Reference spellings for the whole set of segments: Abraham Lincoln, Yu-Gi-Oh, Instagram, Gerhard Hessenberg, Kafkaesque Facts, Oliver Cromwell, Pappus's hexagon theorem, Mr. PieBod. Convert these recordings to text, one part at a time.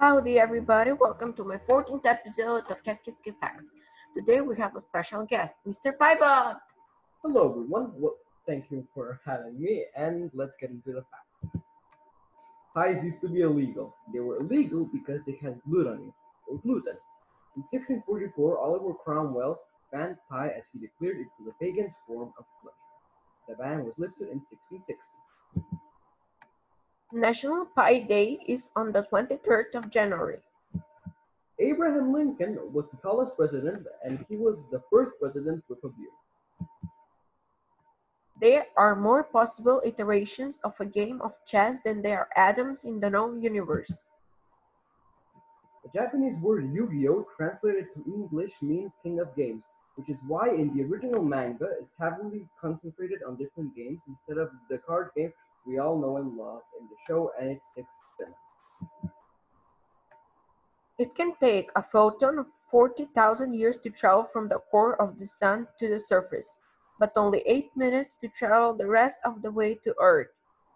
Howdy everybody, welcome to my 14th episode of Kafkaesque Facts. Today we have a special guest, Mr. PieBod. Hello everyone, well, thank you for having me and let's get into the facts. Pies used to be illegal. They were illegal because they had gluten or gluten. In 1644, Oliver Cromwell banned pie as he declared it was a pagan's form of pleasure. The ban was lifted in 1660. National Pie Day is on the 23rd of January. Abraham Lincoln was the tallest president, and he was the first president with a beard. There are more possible iterations of a game of chess than there are atoms in the known universe. The Japanese word Yu-Gi-Oh translated to English means king of games, which is why in the original manga is heavily concentrated on different games instead of the card game we all know and love in the show and its sixth sense. It can take a photon of 40,000 years to travel from the core of the sun to the surface, but only 8 minutes to travel the rest of the way to Earth.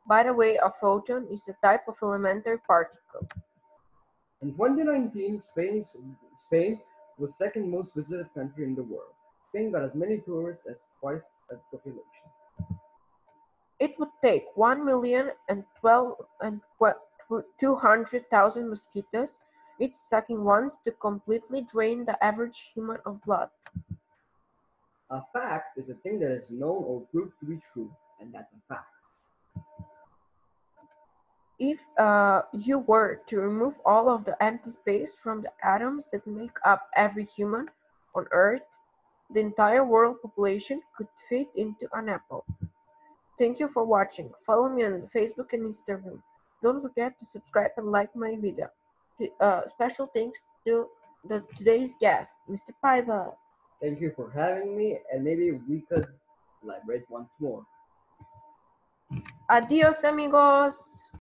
By the way, a photon is a type of elementary particle. In 2019, Spain was the second most visited country in the world. Spain got as many tourists as twice the population. It would take 1,200,000 mosquitoes, each sucking once, to completely drain the average human of blood. A fact is a thing that is known or proved to be true, and that's a fact. If you were to remove all of the empty space from the atoms that make up every human on Earth, the entire world population could fit into an apple. Thank you for watching. Follow me on Facebook and Instagram. Don't forget to subscribe and like my video. Special thanks to today's guest, Mr. PieBod. Thank you for having me, and maybe we could collaborate once more. Adios, amigos.